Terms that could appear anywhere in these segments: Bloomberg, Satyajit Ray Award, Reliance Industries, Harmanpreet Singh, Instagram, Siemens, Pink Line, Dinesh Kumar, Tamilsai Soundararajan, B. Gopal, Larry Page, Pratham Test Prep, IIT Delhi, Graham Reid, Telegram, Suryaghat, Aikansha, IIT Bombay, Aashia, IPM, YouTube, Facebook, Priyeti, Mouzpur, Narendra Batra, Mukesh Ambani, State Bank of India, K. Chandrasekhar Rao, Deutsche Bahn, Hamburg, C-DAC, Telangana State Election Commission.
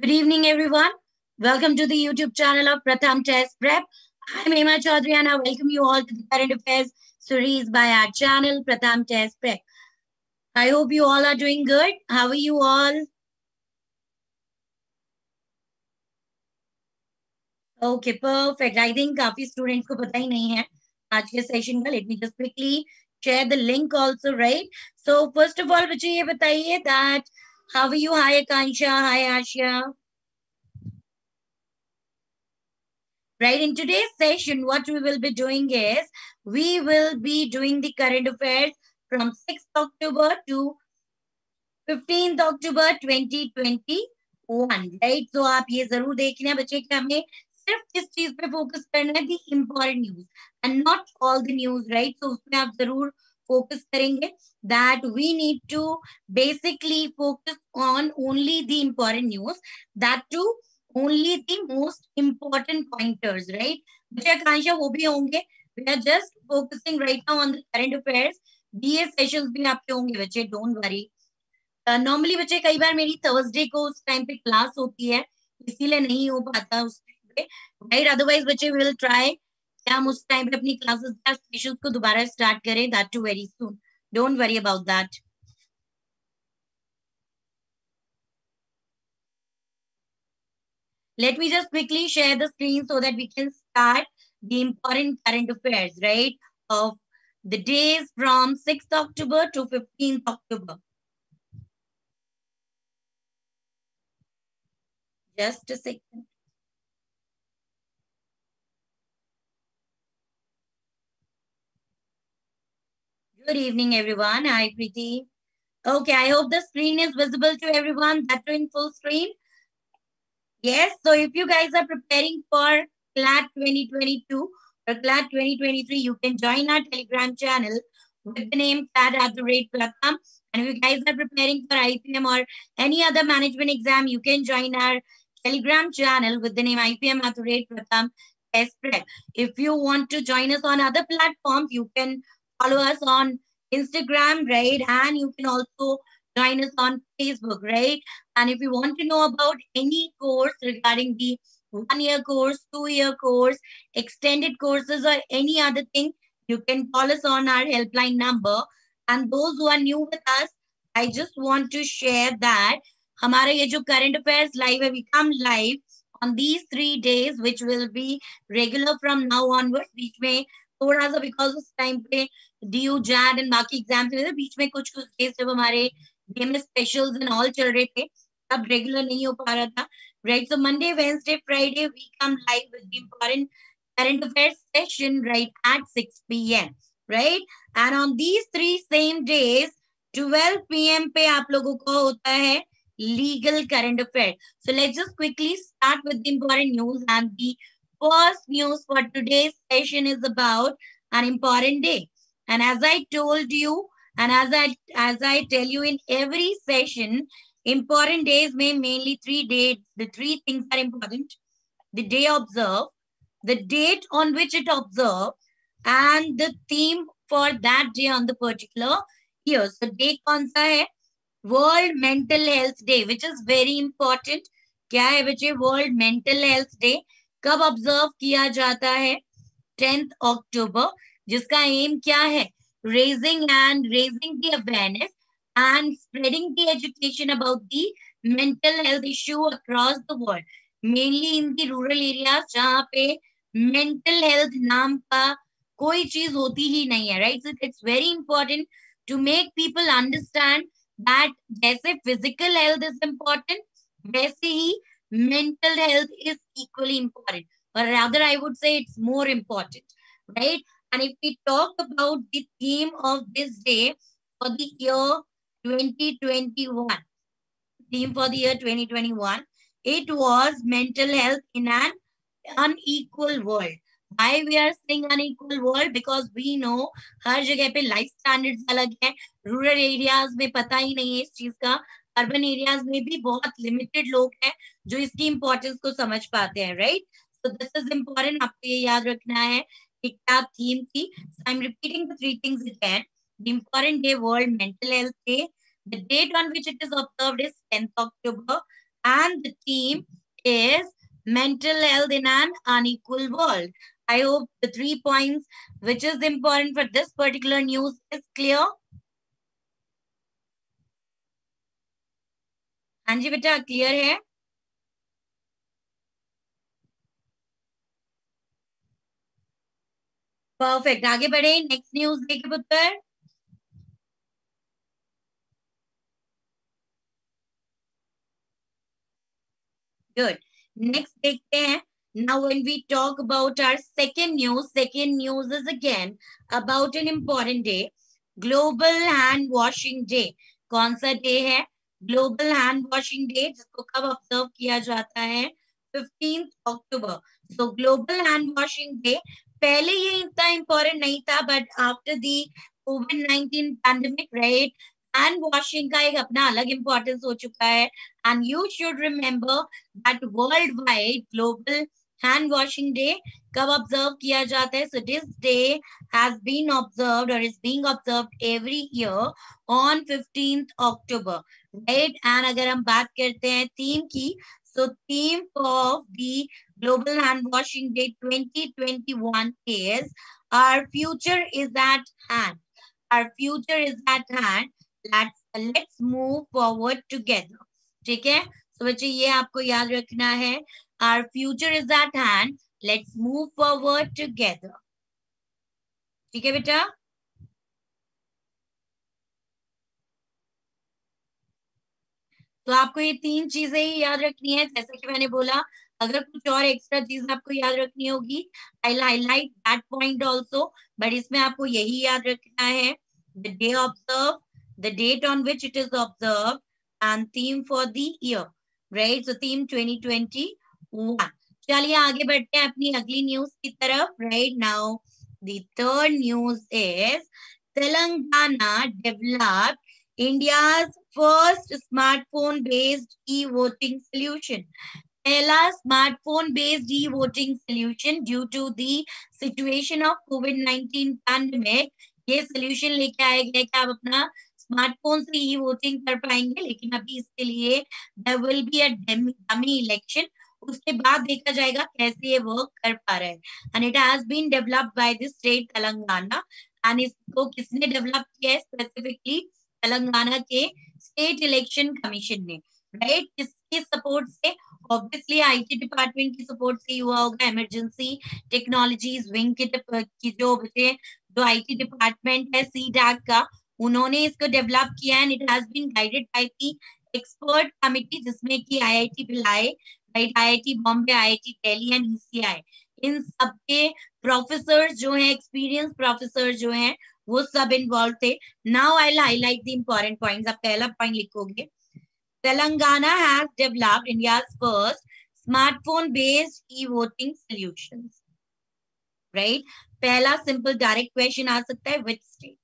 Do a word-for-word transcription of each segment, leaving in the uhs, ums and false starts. Good evening, everyone. Welcome to the YouTube channel of Pratham Test Prep. I'm Hema Chaudhary and I welcome you all to the current affairs series by our channel, Pratham Test Prep. I hope you all are doing good. How are you all? Okay, perfect. I think काफी students को पता ही नहीं है आज के session का. Let me just quickly share the link also, right? So first of all, मुझे ये बताइए that how are you? Hi, Aikansha. Hi, Aashia. Right, in today's session, what we will be doing is, we will be doing the current affairs from sixth October to fifteenth October twenty twenty-one, right? So, आप ये जरूर देखना बच्चे कि हमें सिर्फ इस चीज पे focus करना है, the important news and not all the news, right? So, उसमें आप जरूर focus करेंगे that we need to basically focus on only the important news, that too only the most important pointers, right? बच्चे आकांक्षा वो भी होंगे. We are just focusing right now on the current affairs. B A sessions भी आपके होंगे बच्चे, don't worry. uh, normally बच्चे कई बार मेरी Thursday को उस टाइम पे क्लास होती है, इसीलिए नहीं हो पाता उस टाइम पे, right? Otherwise बच्चे we will try हम उस टाइम पे अपनी क्लासेस का स्पेशल को दोबारा स्टार्ट करें, that too very soon. Don't worry about that. Let me just quickly share the screen so that we can start the important current affairs, right, of the days from sixth October to fifteenth October. Just a second. Good evening, everyone. Hi, Priyeti. Okay, I hope the screen is visible to everyone. That's in full screen. Yes, so if you guys are preparing for CLAT twenty twenty-two or CLAT twenty twenty-three, you can join our Telegram channel with the name CLAT at the rate platform. And if you guys are preparing for I P M or any other management exam, you can join our Telegram channel with the name I P M at the rate platform test prep. If you want to join us on other platforms, you can follow us on Instagram, right? And you can also join us on Facebook, right? And if you want to know about any course regarding the one-year course, two-year course, extended courses, or any other thing, you can call us on our helpline number. And those who are new with us, I just want to share that हमारा ये जो current affairs live है, we come live on these three days, which will be regular from now onwards. बीच में थोड़ा सा because उस time पे ड्यू जैड एंड बाकी एग्जाम्स में बीच में कुछ कुछ डेज जब हमारे डीएमएस स्पेशल्स एंड ऑल चल रहे थे तब रेगुलर नहीं हो पा रहा था, right? So Monday Wednesday Friday we come live with the important current affairs session right at six P M, right? And on these three same days twelve P M पे आप लोगों को होता है legal current affair. So let's just quickly start with the important news and the first news for today's session is about an important day, and as I told you, and as I as I tell you in every session, important days may mainly three dates. The three things are important: the day observed, the date on which it observed, and the theme for that day on the particular year. So, day कौन सा है? World Mental Health Day, which is very important. क्या है बच्चे? World Mental Health Day. कब observe किया जाता है? टेंथ अक्टूबर, जिसका एम क्या है? Raising and raising the awareness and spreading the education about the mental health issue across the world, mainly in the rural areas जहाँ पे मेंटल हेल्थ नाम का कोई चीज होती ही नहीं है, right? It's very important to make people understand that जैसे फिजिकल हेल्थ इज इम्पोर्टेंट वैसे ही mental health is equally important, or rather I would say it's more important, right? And if we talk about the theme of this day for the year twenty twenty-one, theme for the year twenty twenty-one, it was mental health in an unequal world. Why we are saying unequal world? Because we know हर जगह पे life standards अलग है. Rural areas में पता ही नहीं है इस चीज का, अर्बन एरियाज में भी बहुत लिमिटेड लोग हैं जो इसकी इंपॉर्टेंस को समझ पाते हैं, right? So this is important, आपको ये याद रखना है कि क्या थीम थी. I am repeating the three things again. The important day world mental health day, the date on which it is observed is tenth October, and the theme is mental health in an unequal world. I hope the three points which is important for this particular news is clear. Anji beta clear hai? Perfect. आगे बढ़े next news देखे पुत्र. Good. Next देखते हैं. Now when we talk about our second news, second news is again about an important day, Global Hand Washing Day. कौन सा day है? Global Hand Washing Day, जिसको कब ऑब्जर्व किया जाता है? fifteenth October. So Global Hand Washing Day, पहले ये इतना important नहीं था, but after the COVID nineteen pandemic, right? Hand washing का एक अपना अलग इम्पोर्टेंस हो चुका है and you should remember that world wide global hand washing day कब ऑब्जर्व किया जाता है. So this day has been observed और is being observed every year on fifteenth October, right. And अगर हम बात करते हैं थीम की, सो theme of the global hand washing day twenty twenty-one is our future is at hand. Our future is at hand. Let's, let's move forward together. ठीक है, तो बच्चे ये आपको याद रखना है. Our future is at hand. Let's move forward together. ठीक है बेटा. तो आपको ये तीन चीजें ही याद रखनी है. जैसे कि मैंने बोला, अगर कुछ और एक्स्ट्रा चीज आपको याद रखनी होगी, I will highlight that point also, but इसमें आपको यही याद रखना है. The day observed, the date on which it is observed, and theme for the year, right? So theme twenty twenty-one. चलिए आगे बढ़ते हैं अपनी अगली न्यूज की तरफ. Right now, the third news is Telangana developed India's first smartphone-based e-voting solution. पहला smartphone-based e-voting solution due to the situation of COVID nineteen pandemic. ये सोल्यूशन लेके आया गया कि आप अपना स्मार्टफोन से ही वोटिंग कर पाएंगे, लेकिन अभी इसके लिए there will be a dummy election. उसके बाद देखा जाएगा कैसे ये वर्क कर पा रहा है. And it has been developed by the state Telangana. And इसको किसने डेवलप किया है? स्पेसिफिकली तेलंगाना के स्टेट इलेक्शन कमीशन ने, राइट. किसकी सपोर्ट से? ऑब्वियसली आईटी डिपार्टमेंट की सपोर्ट से हुआ होगा. इमरजेंसी टेक्नोलॉजीज विंग की जो बच्चे जो आईटी डिपार्टमेंट है सी डैक का, उन्होंने इसको डेवलप किया है. It has been guided by the expert committee, जिसमें कि IIT Bhilai, right, IIT Bombay, IIT Delhi and ECI, इन सबके प्रोफेसर जो है, एक्सपीरियंस प्रोफेसर जो है, वो सब इन्वॉल्व थे. Now I will highlight the important points. आप पहला पॉइंट लिखोगे, Telangana has developed India's first smartphone based e voting solution, right. पहला सिंपल डायरेक्ट क्वेश्चन आ सकता है, विच स्टेट,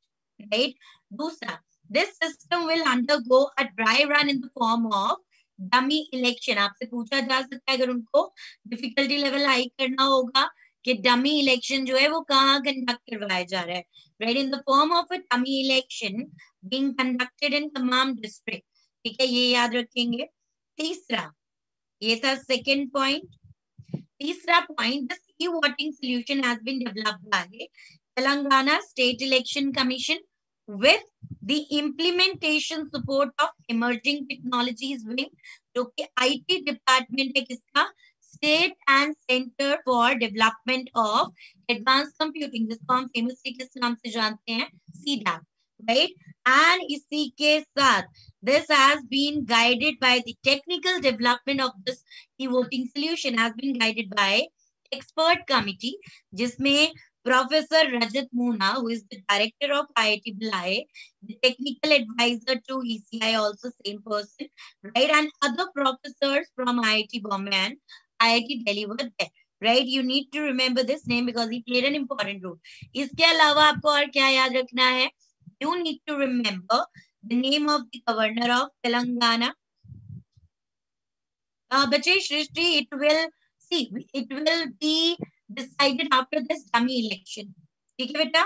राइट. दूसरा, this system will undergo a dry run in the form of dummy election. आपसे पूछा जा सकता है, अगर उनको डिफिकल्टी लेवल हाई करना होगा कि डमी इलेक्शन जो है वो कहाँ कंडक्ट करवाया जा रहा है, right. In the form of a dummy election being conducted in तमाम डिस्ट्रिक्ट. ठीक है, ये याद रखेंगे. तीसरा, ये था सेकेंड पॉइंट. तीसरा point, this e voting solution has been developed by Telangana state election commission with the implementation support of emerging technologies wing, जो कि आईटी डिपार्टमेंट है किसका, state and centre for development of advance computing, जिसको हम famously किस नाम से जानते हैं, सीडा, राइट. एंड इसी के साथ this has been guided by the technical development of this e-voting solution has been guided by expert committee, jisme professor Rajat Moona, who is the director of I I T Bombay, the technical advisor to E C I, also same person, right, and other professors from I I T Bombay and I I T Delhi were there, right. You need to remember this name because he played an important role. Iske alawa aapko aur kya yaad rakhna hai? You need to remember the name of the governor of Telangana. Uh, Bache Shrishti, it will see. It will be decided after this dummy election. ठीक है बेटा.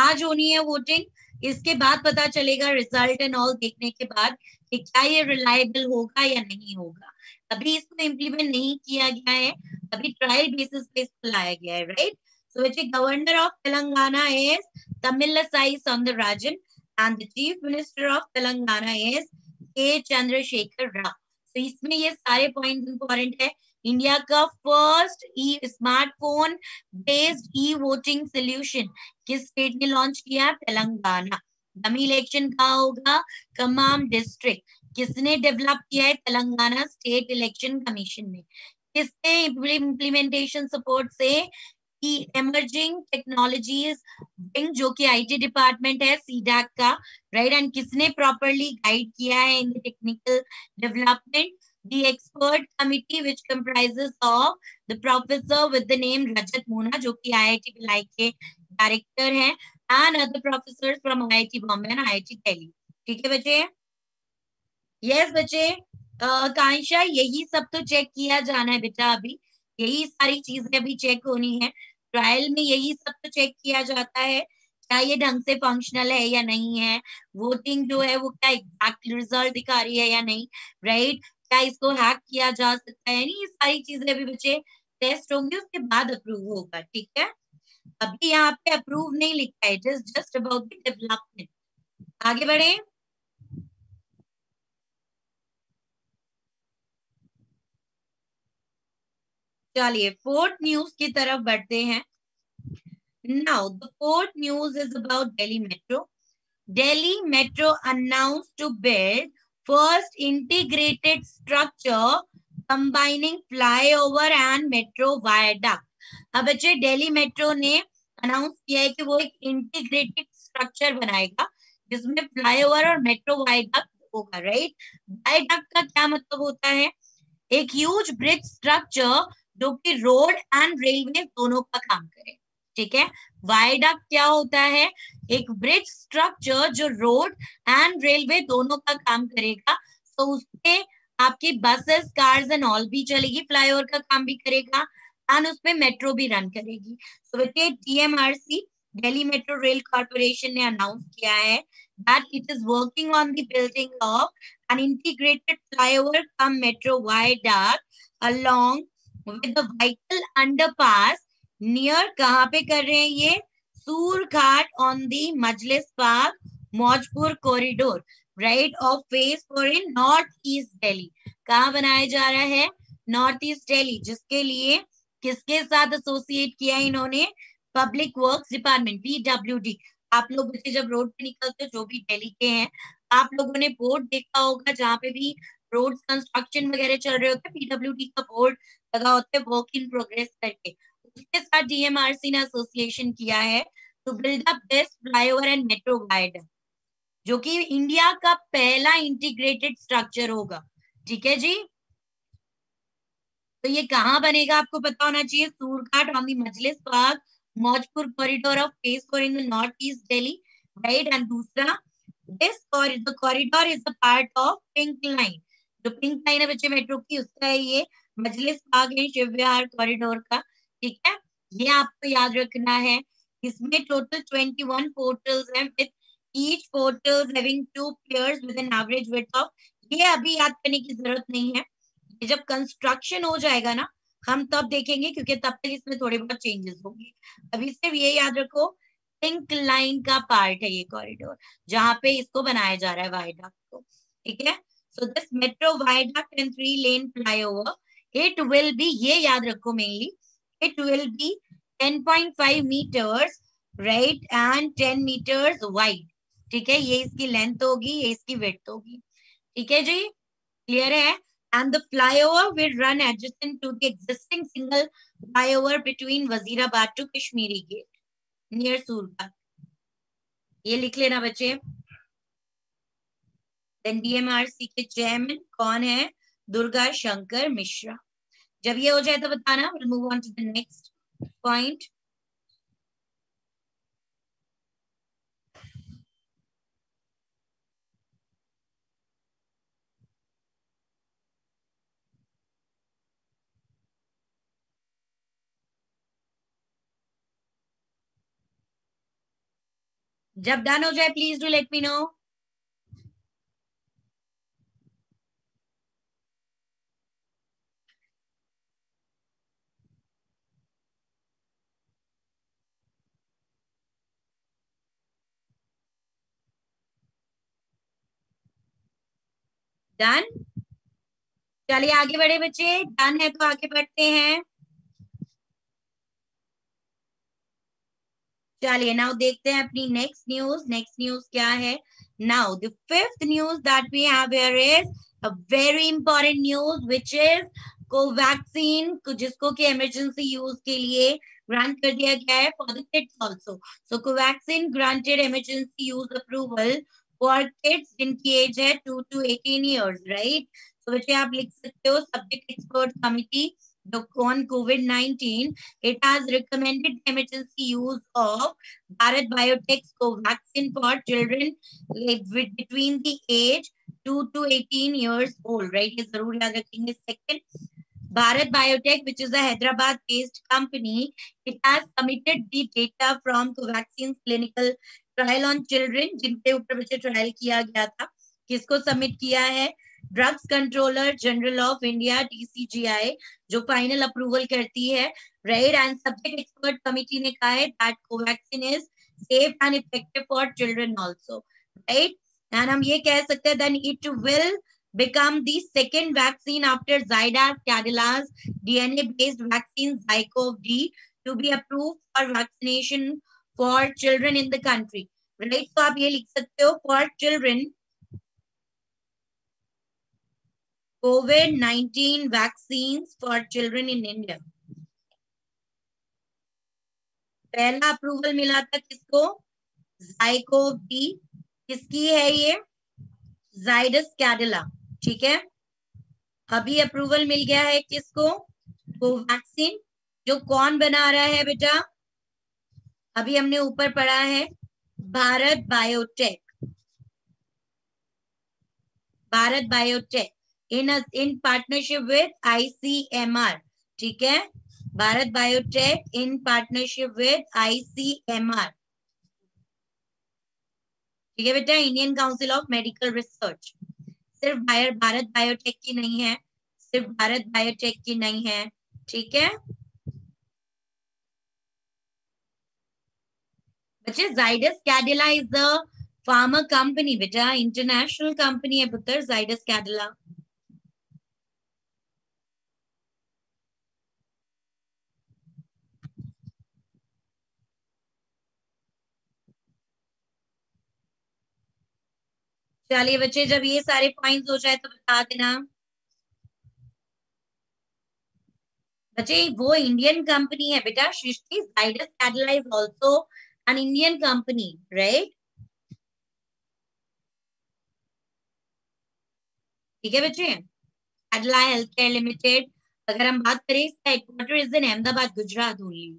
आज होनी है voting. इसके बाद पता चलेगा रिजल्ट एंड ऑल देखने के बाद कि क्या ये रिलायबल होगा या नहीं होगा। अभी इसको इम्प्लीमेंट नहीं किया गया है, अभी ट्रायल बेसिस पे इसको लाया गया है, right. So which the governor of Telangana is Tamilsai Soundararajan and the Chief Minister of Telangana is K. Chandrasekhar Rao. So इसमें ये सारे पॉइंट्स इंपॉर्टेंट है। इंडिया का first e smartphone based e voting solution किस स्टेट ने launch किया? Telangana. Dummy election का होगा कमाम डिस्ट्रिक्ट। किसने डेवलप किया है? तेलंगाना स्टेट इलेक्शन कमीशन ने। किसने इम्प्लीमेंटेशन सपोर्ट से इमर्जिंग टेक्नोलॉजीज विंग जो कि आईटी डिपार्टमेंट है सीडैक का, राइट, एंड किसने प्रॉपरली गाइड किया है in the technical development? The expert committee which comprises of the professor with the name Rajat Mona जो कि आईआईटी भिलाई के डायरेक्टर हैं and other professors from IIT Bombay and IIT Delhi. ठीक है बच्चे? यस बच्चे, आकांक्षा यही सब तो चेक किया जाना है बेटा, अभी यही सारी चीजें अभी चेक होनी है। ट्रायल में यही सब तो चेक किया जाता है, क्या ये ढंग से फंक्शनल है या नहीं है, वोटिंग जो है वो क्या एग्जैक्ट रिजल्ट दिखा रही है या नहीं, राइट, क्या इसको हैक किया जा सकता है, नहीं, ये सारी चीजें अभी बच्चे टेस्ट होंगी, उसके बाद अप्रूव होगा। ठीक है, अभी यहाँ पे अप्रूव नहीं लिखा है, it is just about the development. आगे बढ़े, चलिए फोर्थ न्यूज की तरफ बढ़ते हैं। Now the fourth news is about Delhi metro. Delhi metro announce to build first integrated structure combining flyover and metro viaduct. अब बच्चे दिल्ली मेट्रो ने अनाउंस किया है कि वो एक इंटीग्रेटेड स्ट्रक्चर बनाएगा जिसमें फ्लाईओवर और मेट्रो वायडक्ट होगा, राइट। वायडक्ट का क्या मतलब होता है? एक ह्यूज ब्रिज स्ट्रक्चर जो कि रोड एंड रेलवे दोनों का काम करे। ठीक है, वायडक्ट क्या होता है? एक ब्रिज स्ट्रक्चर जो रोड एंड रेलवे दोनों का काम करेगा। तो उसपे आपकी बसेस, कार्स एंड ऑल भी चलेगी, फ्लाईओवर का काम भी करेगा एंड उसपे मेट्रो भी रन करेगी। तो बच्चे DMRC Delhi metro rail corporation ने अनाउंस किया है that it is working on the building of an integrated flyover cum metro viaduct along With the vital underpass near कहाँ पे कर रहे हैं ये? Surghat on the Majlis park Maujpur corridor, right, of phase four in north east Delhi. कहाँ बनाया जा रहा है? नॉर्थ ईस्ट दिल्ली, जिसके लिए किसके साथ एसोसिएट किया है इन्होंने? Public works department, PWD. आप लोग बच्चे जब रोड पे निकलते हो, जो भी दिल्ली के हैं, आप लोगों ने बोर्ड देखा होगा जहाँ पे भी रोड कंस्ट्रक्शन वगैरह चल रहे होते हैं, पीडब्ल्यूडी का बोर्ड लगा होता है वर्क इन प्रोग्रेस करके। उसके साथ डीएमआरसी ने एसोसिएशन किया है to build up best flyover and metro viaduct, जो कि इंडिया का पहला इंटीग्रेटेड स्ट्रक्चर होगा। ठीक है जी, तो ये कहाँ बनेगा आपको पता होना चाहिए, Surghat on the Majlis Bagh Maujpur corridor of phase four in the north east Delhi, right. And दूसरा, this corridor is a part of pink line. जो पिंक लाइन है बच्चे मेट्रो की, उसका है ये मजलिस बाग एंड शिव विहार कॉरिडोर का। ठीक है, ये आपको याद रखना है। इसमें टोटल इक्कीस पोर्टल्स हैं with each portal having two piers with an average width of, ये अभी याद करने की जरूरत नहीं है, ये जब कंस्ट्रक्शन हो जाएगा ना हम तब देखेंगे, क्योंकि तब तक इसमें थोड़े बहुत चेंजेस होंगे। अभी सिर्फ ये याद रखो पिंक लाइन का पार्ट है ये कॉरिडोर जहाँ पे इसको बनाया जा रहा है वायडक्ट को। ठीक है, so this metro viaduct and three lane flyover It will be, ये याद रखो mainly, it will be ten point five meters right and ten meters wide। ठीक है, ये इसकी लेंथ होगी, ये इसकी width होगी। ठीक है जी, क्लियर है। And the flyover will run adjacent to the existing single flyover between Wazirabad to Kashmiri Gate near Surbat। ये लिख लेना बच्चे। Then D M R C के चेयरमैन कौन है? दुर्गा शंकर मिश्रा। जब ये हो जाए तो बताना। we'll move on to the next point। जब डन हो जाए please do let me know. Done, चलिए आगे बढ़े बच्चे. डन है तो आगे बढ़ते हैं. चलिए नाउ देखते हैं अपनी नेक्स्ट न्यूज. नेक्स्ट न्यूज क्या है? Now the fifth news that we have here is a very important news which is Covaxin, जिसको कि इमरजेंसी यूज के लिए ग्रांट कर दिया गया है for the kids also. So Covaxin granted emergency use approval for kids जिनकी age है two to eighteen years, right? तो बच्चे आप लिख सकते हो subject expert committee on COVID nineteen, it has recommended emergency use of Bharat Biotech's Covaxin for children between the age two to eighteen years old, right? ये जरूर याद रखेंगे. Second, Bharat Biotech, which is a Hyderabad-based company, it has submitted the data from Covaxin's clinical trial on children, जिनके ऊपर बच्चे trial किया गया था. किसको सबमिट किया है? Drugs controller general of India D C G I, जो फाइनल अप्रूवल करती है, right? And subject expert committee ने कहा है that Covaxin is safe and effective for children also, right? And हम ये कह सकते हैं then it will become the second vaccine after Zydus Cadila's DNA based vaccine ZyCoV-D to be approved for vaccination for children in the country, right? तो आप ये लिख सकते हो for children COVID nineteen vaccines for children in India. पहला approval मिला था किसको? जाइकोव-डी. किसकी है ये? जाइडस कैडिला, ठीक है? अभी अप्रूवल मिल गया है किसको? कोवैक्सीन, जो कौन बना रहा है बेटा? अभी हमने ऊपर पढ़ा है Bharat biotech. Bharat biotech in in partnership with I C M R, ठीक है? Bharat biotech in partnership with I C M R, ठीक है बेटा? Indian council of medical research. सिर्फ भारत बायोटेक की नहीं है, सिर्फ भारत बायोटेक की नहीं है, ठीक है बच्चे? Zydus Cadila is the pharma company बेटा, इंटरनेशनल कंपनी है पुत्र जाइडस कैडिला. चलिए बच्चे जब ये सारे पॉइंट्स हो जाए तो बता देना बच्चे. वो इंडियन कंपनी है बेटा Srishti. Zydus Cadila is also an Indian company, right? ठीक है बच्चे. कैडिला हेल्थ केयर लिमिटेड, अगर हम बात करें इसका headquarter is in Ahmedabad, Gujarat only.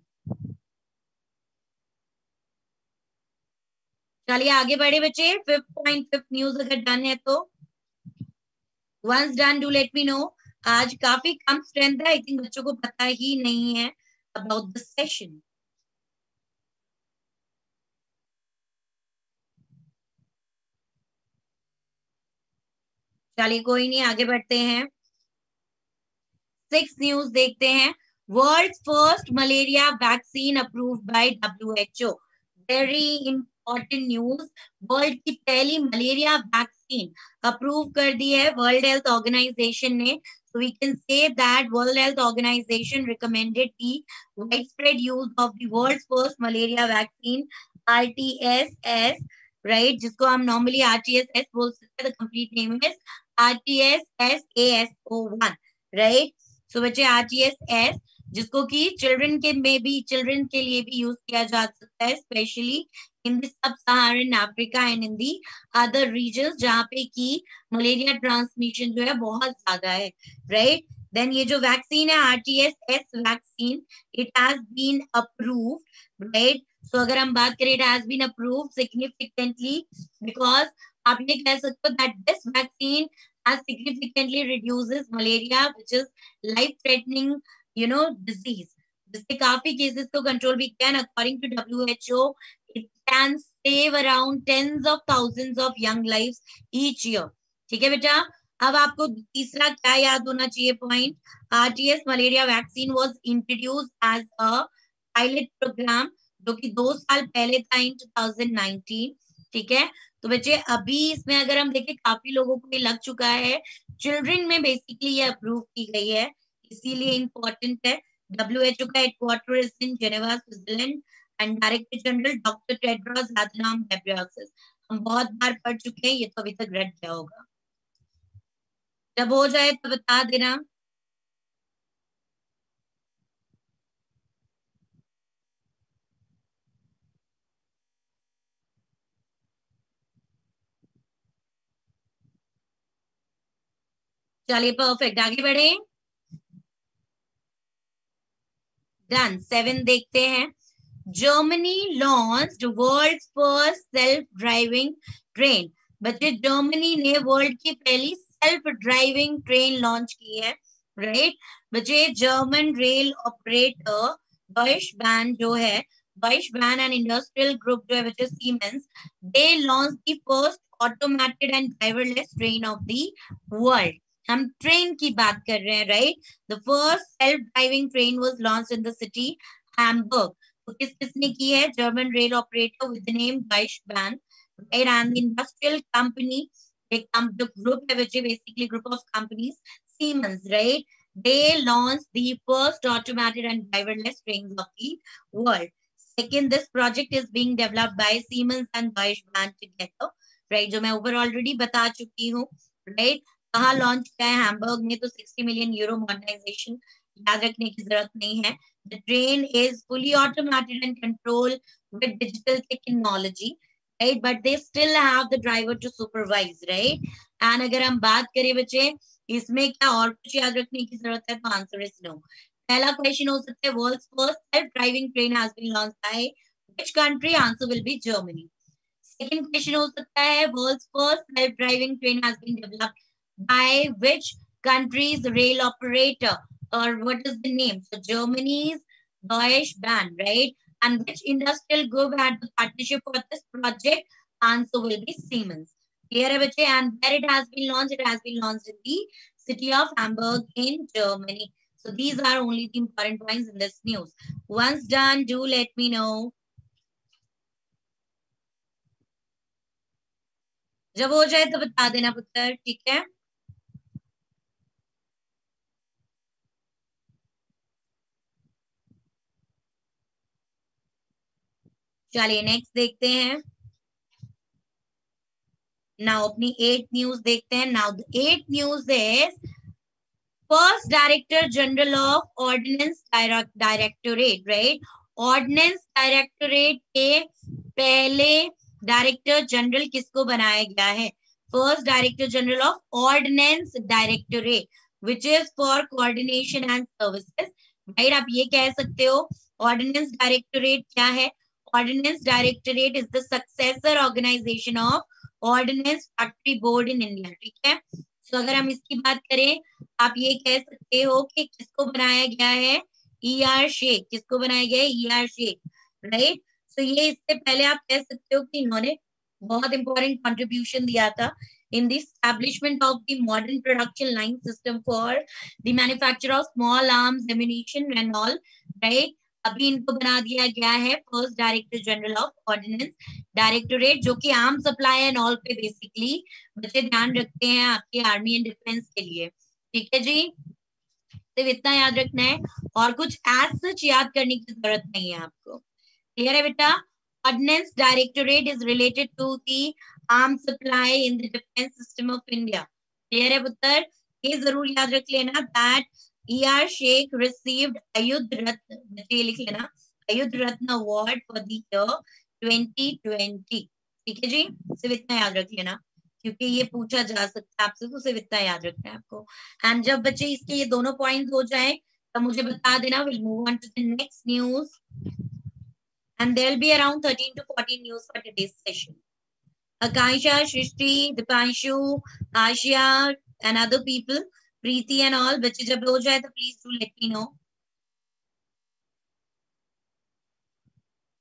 चलिए आगे बढ़े बच्चे. फिफ्थ पॉइंट, फिफ्थ न्यूज अगर डन है तो. Once done do let me know. आज काफी कम स्ट्रेंथ है, आई थिंक बच्चों को पता ही नहीं है अबाउट द सेशन. चलिए कोई नहीं, आगे बढ़ते हैं. सिक्स न्यूज देखते हैं. World first malaria vaccine approved by W H O. Very important news. World की पहली मलेरिया वैक्सीन अप्रूव कर दी है वर्ल्ड हेल्थ ऑर्गेनाइजेशन ने. So we can say that world health organisation recommended the widespread use of the world first malaria vaccine R T S S, right? जिसको हम normally R T S S बोल सकते हैं. The complete name is R T S S A S O one, right? So बच्चे R T S S जिसको कि children के में भी चिल्ड्रन के लिए भी यूज किया जा सकता है, specially in the sub Saharan Africa and in the other region जहाँ पे की मलेरिया ट्रांसमिशन जो है बहुत ज्यादा है, राइट? देन ये जो वैक्सीन है R T S S vaccine, it has been approved, right? So अगर हम बात करें it has been approved significantly because आप ये कह सकते हो that this vaccine has significantly reduces malaria which is life threatening you know disease. जिससे काफी केसेस को कंट्रोल भी किया. According to W H O it can save around tens of thousands of young lives each year. ठीक है बेटा, अब आपको तीसरा क्या याद होना चाहिए point, RTS malaria vaccine was introduced as a pilot programme जो कि दो साल पहले था इन दो हज़ार उन्नीस. ठीक है, तो बच्चे अभी इसमें अगर हम देखें काफी लोगों को ये लग चुका है, चिल्ड्रन में बेसिकली ये अप्रूव की गई है, इसीलिए इम्पोर्टेंट है. डब्ल्यू एच ओ का headquarter is in Geneva Switzerland and director general doctor Tedros Adhanom Ghebreyesus, हम बहुत बार पढ़ चुके हैं, ये तो अभी तक रट गया होगा, जब हो जाए तो बता देना. चलिए परफेक्ट, आगे बढ़े. डन, सेवन देखते हैं. Germany launched world first self driving train. बच्चे जर्मनी ने वर्ल्ड की पहली सेल्फ ड्राइविंग ट्रेन लॉन्च की है, राइट. बच्चे German rail operator Deutsche Bahn जो है, Deutsche Bahn and industrial group जो है बच्चे Siemens, they launch the first automated and driverless train of the world. हम ट्रेन की बात कर रहे हैं, right. The first self driving train was launched in the city Hamburg. तो किस किसने की है, German rail operator with name Deutsche Bahn, right. And industrial company एक ग्रुप है बच्चे, basically group of companies Siemens, right. They launched the first automated and driverless trains of the world. Second, this project is being developed by Siemens and Deutsche Bahn together, right, जो मैं over already बता चुकी हूँ, right. कहा launch किया है, Hamburg में. तो साठ मिलियन यूरो मॉडर्नाइजेशन याद रखने की जरूरत नहीं है. The train is fully automated and control with digital technology, right, but they still have the driver to supervise, right. And अगर हम बात करें बच्चे इसमें क्या और कुछ याद रखने की जरूरत है, तो आंसर इज नो. पहला क्वेश्चन हो सकता है, world first self driving train has been launched by which country, answer will be Germany. Second question हो सकता है, world first self driving train has been developed by which country's rail operator, or what is the name? So Germany's Deutsche Bahn, right? And which industrial group had the partnership for this project? Answer will be Siemens. Here, बच्चे, and where it has been launched? It has been launched in the city of Hamburg in Germany. So these are only the important points in this news. Once done, do let me know. जब हो जाए तो बता देना पुत्र, ठीक है. चलिए नेक्स्ट देखते हैं. नाउ अपनी एट न्यूज देखते हैं. Now the eight news is first director general of ordnance directorate, right. Ordnance directorate के पहले डायरेक्टर जनरल किसको बनाया गया है, first director general of ordnance directorate, which is for coordination and services, right. आप ये कह सकते हो ऑर्डिनेंस डायरेक्टोरेट क्या है, Ordinance Directorate is the successor organization of Ordinance Factory Board in India, ठीक है. So अगर हम इसकी बात करें, आप ये कह सकते हो कि किसको बनाया गया है, E R शेख, किसको बनाया गया है, E R Sheikh, right. So ये इससे पहले आप कह सकते हो कि इन्होंने बहुत इंपॉर्टेंट कंट्रीब्यूशन दिया था in the establishment of the modern production line system for the manufacture of small arms, ammunition and all, right. अभी इनको बना दिया गया है first director general of ordnance directorate, जो कि आर्म सप्लाई एंड ऑल पे बेसिकली बच्चे ध्यान रखते हैं आपके आर्मी एंड डिफेंस के लिए, ठीक है जी. सिर्फ इतना याद रखना है और कुछ एज सच याद करने की जरूरत नहीं है आपको, क्लियर है बेटा. Ordnance directorate is related to the arm supply in the defence system of India, clear है पुत्र. ये जरूर याद रख लेना that E R Sheikh received Ayudh Ratna, बच्चे लिख लेना Ayudh Ratna Award for the year twenty twenty, ठीक है जी. सिर्फ इतना याद रख लेना क्योंकि ये पूछा जा सकता है आपसे, तो सिर्फ इतना याद रखना है आपको. एंड जब बच्चे इसके ये दोनों पॉइंट हो जाए तो मुझे बता देना. Will move on to the next news and there will be around thirteen to fourteen news for today's session. Akanksha, Srishti, Deepanshu, Aashiya and other people, Preeti and all, बच्चे जब हो जाए तो please do let me know,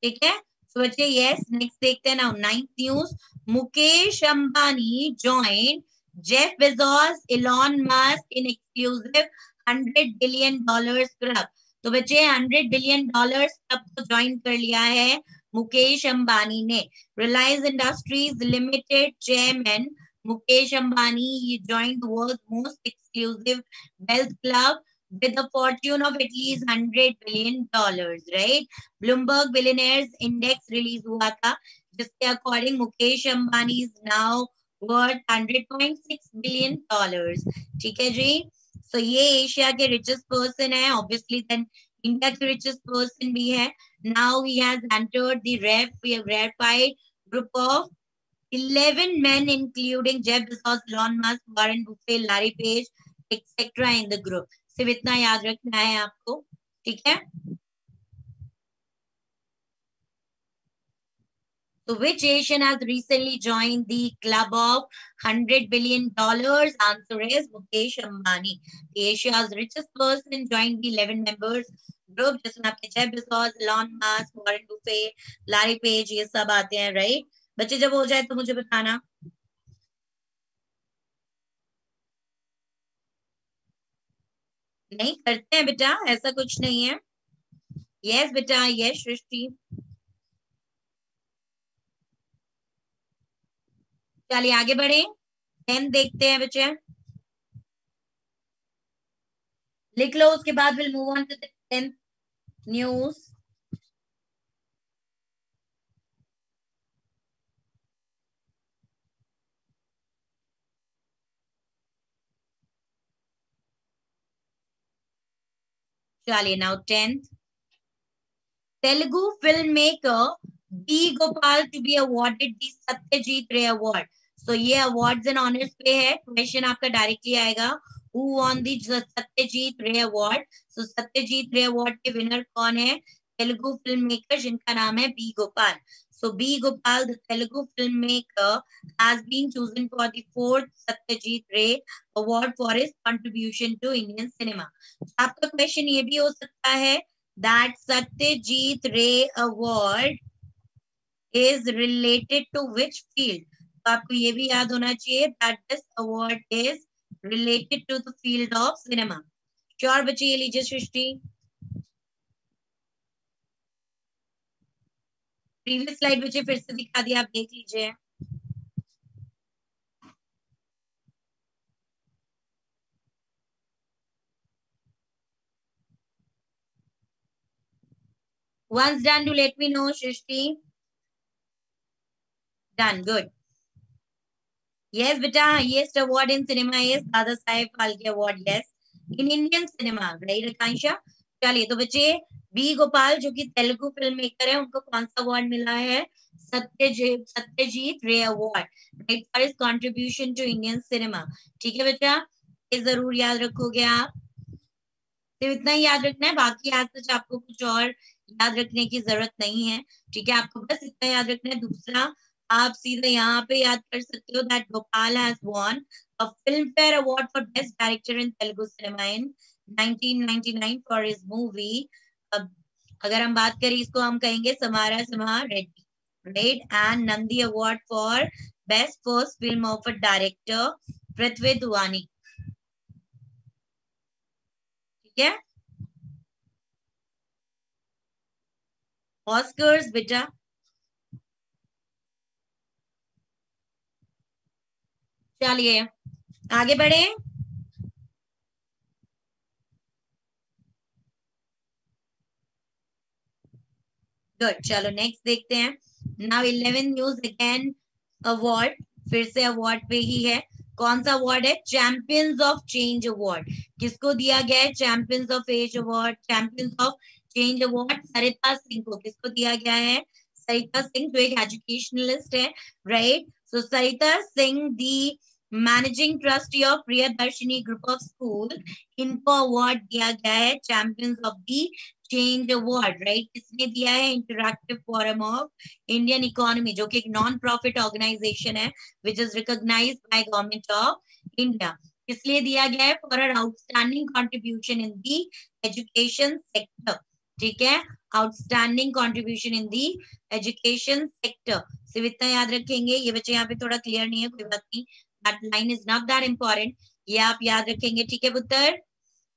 ठीक है. So बच्चे yes, next देखते हैं now ninth news. Mukesh Ambani joined Jeff Bezos, Elon Musk in exclusive hundred billion dollars club. तो बच्चे hundred billion dollars club को join कर लिया है मुकेश अंबानी ने. Reliance Industries Limited chairman Mukesh Ambani he joined the world's most exclusive wealth club with a fortune of at least hundred billion dollars, right? Bloomberg Billionaires Index release हुआ था, जिसके according Mukesh Ambani is now worth hundred point six billion dollars. ठीक है जी. So ये Asia के richest person है, obviously then India के richest person भी है. Now he has entered the rare, rarefied group of eleven men, including Jeff Bezos, Elon Musk, Warren Buffett, Larry Page, et cetera in the group. सिर्फ इतना याद रखना है आपको, ठीक है. So which Asian has recently joined the club of hundred billion dollars? Answer is Mukesh Ambani. The Asia's richest person joined the eleven members group, जिसमें आपके Jeff Bezos, Elon Musk, Warren Buffett, Larry Page ये सब आते हैं, right? बच्चे जब हो जाए तो मुझे बताना. नहीं करते हैं बेटा, ऐसा कुछ नहीं है. यस बेटा, यस सृष्टि. चलिए आगे बढ़े, टेन देखते हैं बच्चे. लिख लो, उसके बाद will move on to the tenth news. चलिए now tenth. Telugu film maker B Gopal to be awarded the Satyajit Ray award. सो ये अवार्ड्स एंड ऑनर्स पे है, क्वेश्चन आपका डायरेक्टली आएगा who won the Satyajit Ray award. So Satyajit Ray award के विनर कौन है? तेलुगु फिल्म मेकर जिनका नाम है B Gopal. So B Gopal the Telugu film maker has been chosen for the fourth Satyajit Ray award for his contribution to Indian cinema. आपका क्वेश्चन ये भी हो सकता है that Satyajit Ray award is related to which field? तो आपको ये भी याद होना चाहिए that this award is related to the field of cinema. Sure बच्चे, ये लीजिए सृष्टि. प्रीवियस स्लाइड बच्चे फिर से दिखा दिया, आप देख लीजिए. Once done, do let me know, Shrishti. Done, good. Yes, beta, highest award in cinema is Dada Saheb Phalke Award. Yes, in Indian cinema, right, Aikansha? चलिए तो बच्चे बी गोपाल जो कि तेलुगु फिल्म मेकर है, उनको कौन सा अवार्ड मिला है? Satyajit Satyajit Ray award, right, for his contribution to Indian cinema. ठीक है बच्चा, ये जरूर याद रखोगे आप. सिर्फ इतना ही याद रखना है, बाकी आज तक आपको कुछ और याद रखने की जरूरत नहीं है. ठीक है, आपको बस इतना याद रखना है. दूसरा आप सीधे यहाँ पे याद कर सकते हो that Gopal has won a film fair award for best director in Telugu cinema in nineteen ninety nine for his movie. अगर हम बात करें इसको हम कहेंगे समारा समा Reddy, right, and Nandi award for best first film of a director पृथ्वी दुआनी. ठीक है, ऑस्कर्स बेटा. चलिए आगे बढ़े. गुड, चलो नेक्स्ट देखते हैं. Now eleven news again award, फिर से अवार्ड पे ही है. कौन सा अवार्ड है? Champions of change award. किसको दिया गया है? Champions of age award, champions of change award Sarita Singh को. किसको दिया गया है? सरिता सिंह जो एक एजुकेशनलिस्ट है, right. So Sarita Singh the managing trustee of Priyadarshini group of school, इनको अवार्ड दिया गया है champions of the change award, right. किसने दिया है? Interactive forum of Indian economy जो कि एक नॉन प्रॉफिट ऑर्गेनाइजेशन है which is recognised by government of India. इसलिए दिया गया है for outstanding contribution in the education sector. ठीक है, outstanding contribution in the education sector. सिर्फ इतना याद रखेंगे, ये बच्चे यहाँ पे थोड़ा क्लियर नहीं है, कोई बात नहीं, that line is not that important, ये आप याद रखेंगे, ठीक है पुत्र।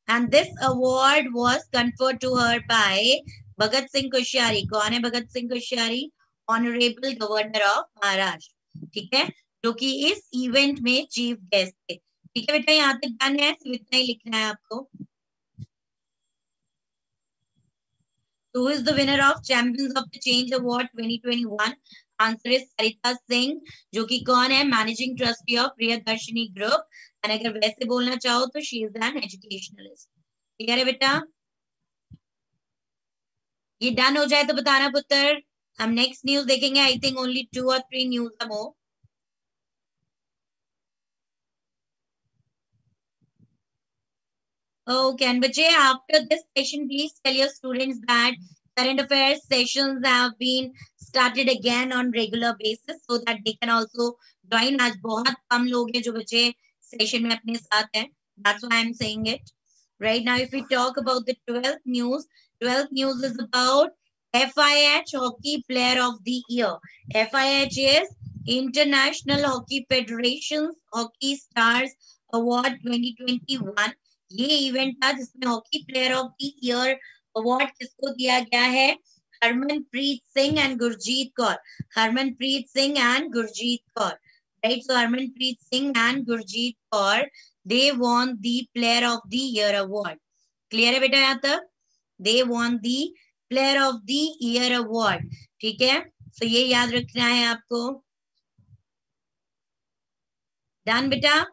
And this award was conferred to her by Bhagat Singh Koshyari. कौन है Bhagat Singh Koshyari? Honourable governor of Maharashtra, ठीक है, जो कि इस इवेंट में चीफ गेस्ट थे। ठीक है बेटा, यहाँ तक ध्यान है, सिर्फ इतना ही लिखना है आपको। So who is the winner of Champions of the Change Award twenty twenty-one? Answer is Sarita Singh, जो कि कौन है? Managing Trustee of Priyadashini Group। और अगर वैसे बोलना चाहो तो she is an educationalist। ठीक है बेटा, ये done हो जाए तो बताना पुत्र, हम next news देखेंगे। I think only two or three news are more। Okay, and bache, after this session, please tell your students that current affairs sessions have been started again on regular basis, so that they can also join। आज बहुत कम लोग हैं जो बच्चे session में अपने साथ हैं। That's why I'm saying it. Right now, if we talk about the twelfth news, twelfth news is about F I H Hockey Player of the Year. F I H is International Hockey Federation's Hockey Stars Award twenty twenty-one। ये event था जिसमें hockey player of the year award किसको दिया गया है? Harmanpreet Singh and Gurjeet Kaur. Harmanpreet Singh and Gurjeet Kaur, right. So Harmanpreet Singh and Gurjeet Kaur, they won the player of the year award. Clear है बेटा यहाँ तक? They won the player of the year award, ठीक है। सो so ये याद रखना है आपको। डन बेटा।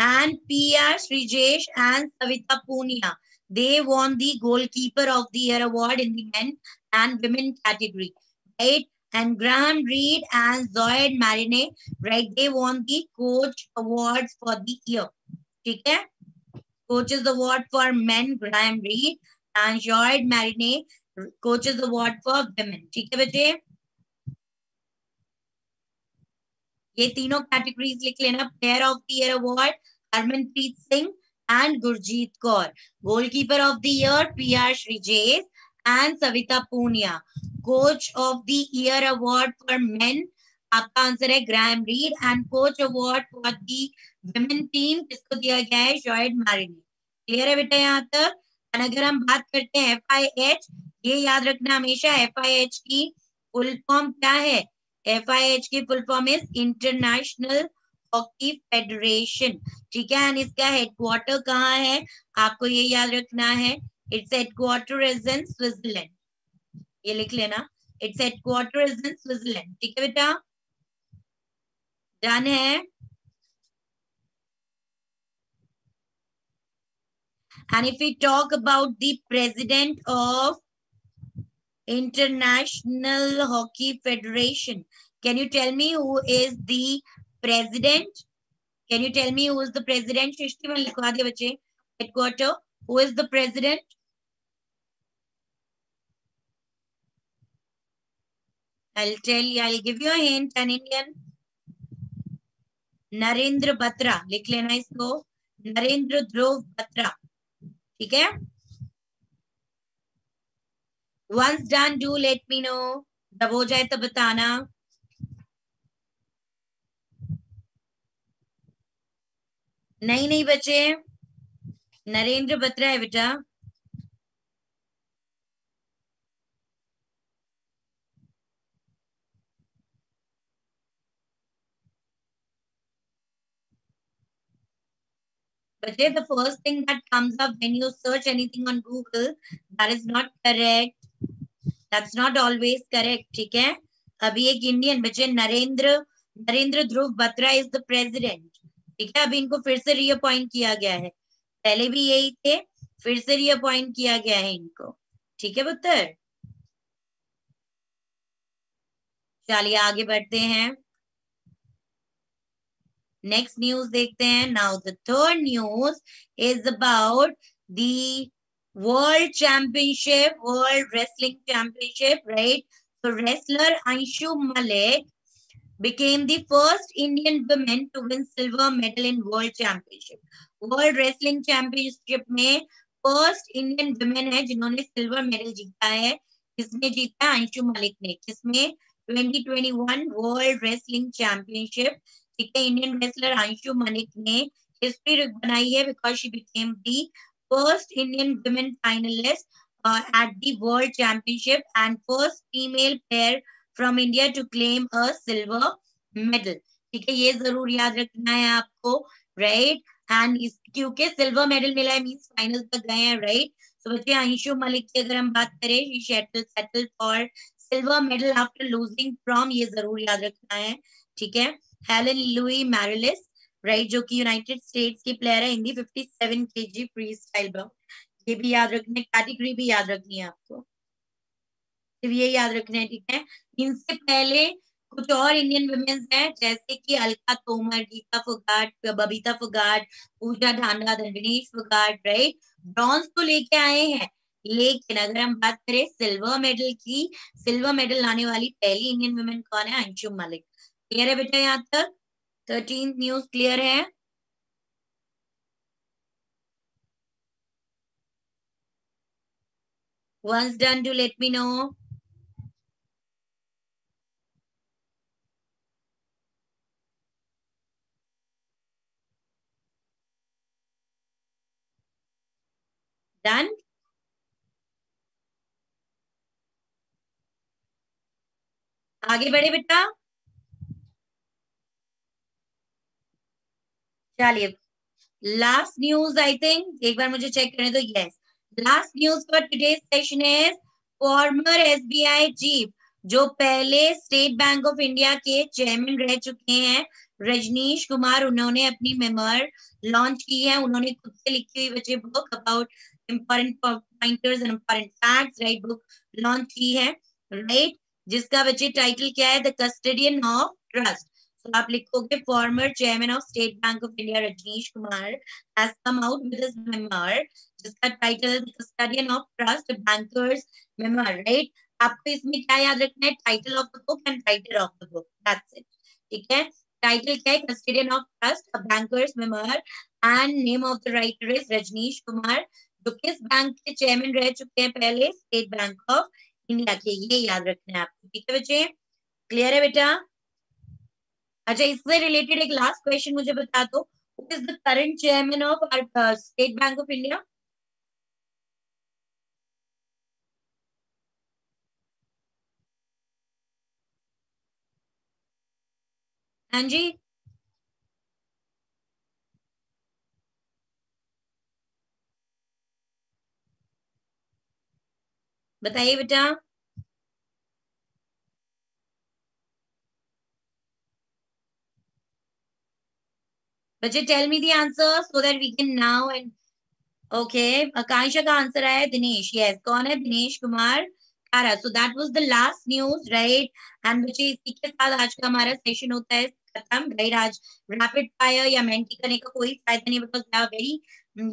And P R Srijesh and Savita Punia, they won the goalkeeper of the year award in the men and women category, right? And Graham Reid and Zayed Maraney, right? They won the coach awards for the year. ठीक है? Coaches award for men Graham Reid and Zayed Maraney, coaches award for women. ठीक है बच्चे? ये तीनों categories लिख लेना। Player of the year award Harmanpreet Singh and Gurjeet Kaur, goalkeeper of the year PR Sreejesh and Savita Punia, coach of the year award for men आपका answer है Graham Reid, and coach award for the women team किसको दिया गया है? जॉयड मारिनी। क्लियर है बेटा यहाँ तक? अगर हम बात करते हैं एफ आई एच, ये याद रखना हमेशा, एफ आई एच की फुल फॉर्म क्या है? F I H की full form is international hockey federation, ठीक है। एंड इसका हेडक्वार्टर कहाँ है? आपको ये याद रखना है, its headquarter is in Switzerland. ये लिख लेना, its headquarter is in Switzerland, ठीक है बेटा। डन है। And if we talk about the president of International Hockey Federation, can you tell me who is the president? Can you tell me who is the president? Shrishti में लिखवा दिया बच्चे headquarter, who is the president? I'll tell you, I'll give you a hint, an Indian, Narendra Batra, लिख लेना इसको, नरेंद्र ध्रुव बत्रा, ठीक है। Once done, do let me know. जब हो जाए तो बताना। नहीं नहीं बच्चे, नरेंद्र बत्रा है बेटा। बच्चे, the first thing that comes up when you search anything on Google, that is not correct. That's not always correct, ठीक है। अभी एक इंडियन बच्चे Narendra Narendra Dhruv Batra is the president, ठीक है। अभी इनको फिर से रीअपॉइंट किया गया है, पहले भी यही थे, फिर से रीअपॉइंट किया गया है इनको, ठीक है पुत्र। चलिए आगे बढ़ते हैं, नेक्स्ट न्यूज देखते हैं। Now the third news is about the World Championship, World Wrestling Championship, right? So wrestler Anshu Malik became the first Indian woman to win silver medal in World Championship. World Wrestling Championship में first Indian women है जिन्होंने silver medal जीता है, जिसने जीता अंशु मलिक ने, जिसमें twenty twenty one world wrestling championship जीते इंडियन रेसलर अंशु मलिक ने हिस्ट्री बनाई है because she became the first Indian women finalist at the world championship and first female player from India to claim a silver medal. ठीक है, ये जरूर याद रखना है आपको, राइट। एंड क्योंकि सिल्वर मेडल मिला है मींस फाइनल तक गए हैं, राइट। सो बच्चे अंशु मलिक की अगर हम बात करें, she settled settled for silver medal after losing from, ये जरूर याद रखना है, ठीक है। हेलन लुई मैरिलिस, राइट, जो कि यूनाइटेड स्टेट्स की प्लेयर है in the fifty seven KG freestyle bound, ये भी याद रखना है। कैटेगरी भी याद रखनी है आपको, ये याद रखना है, ठीक है। इनसे पहले कुछ और इंडियन वुमेन्स हैं जैसे कि अलका तोमर, गीता फोगाट, बबीता फोगाट, पूजा ढांडा, दिनेश फोगाट, राइट। ब्रॉन्ज तो लेके आए हैं, लेकिन अगर हम बात करें सिल्वर मेडल की, सिल्वर मेडल लाने वाली पहली इंडियन वुमेन कौन है? अंशु मलिक। क्लियर है बेटा यहाँ तक? थर्टीन न्यूज क्लियर है? Once done do let me know. Done? आगे बढ़े बेटा, चलिए लास्ट न्यूज आई थिंक, एक बार मुझे चेक करने दो। Yes, last news for today session is former SBI chief, जो पहले स्टेट बैंक ऑफ इंडिया के चेयरमैन रह चुके हैं, रजनीश कुमार, उन्होंने अपनी मेमोर लॉन्च की है। उन्होंने खुद से लिखी हुई बच्चे book about important pointers and important facts, right, book launch की है, right, जिसका बच्चे टाइटल क्या है? The custodian of trust. So आप लिखोगे former chairman of State Bank of India Rajnish Kumar has come out with his memoir, जिसका title है The Custodian of Trust, a Banker's Memoir, right? आपको इसमें क्या याद रखना है? Title of the book and writer of the book, that's it, ठीक है। टाइटल क्या है? Custodian of Trust, a Banker's Memoir, and name of the writer is Rajnish Kumar, जो किस बैंक के चेयरमैन रह चुके हैं पहले? स्टेट बैंक ऑफ इंडिया के। ये याद रखना है आपको, ठीक है बच्चे? क्लियर है बेटा? अच्छा, इससे रिलेटेड एक लास्ट क्वेश्चन मुझे बता दो, who is the current chairman of state bank of India? हाँ जी, बताइए बेटा। बच्चे tell me the answer so that we can now and okay. Akanksha का आंसर आया दिनेश। यस, कौन है? Dinesh Kumar Khara. So that was the last news, right. And बच्चे इसी के साथ आज का हमारा सेशन होता है खत्म, राइट। आज रैपिड फायर या मेंटी करने का कोई फायदा नहीं, because they are very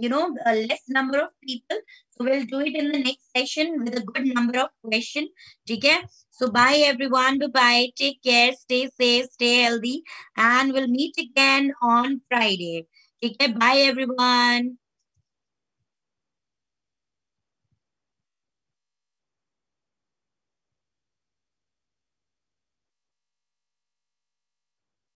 you know a less number of people, so we'll do it in the next session with a good number of question, theek hai? So bye everyone, bye bye, take care, stay safe, stay healthy, and we'll meet again on Friday, theek hai? Bye everyone.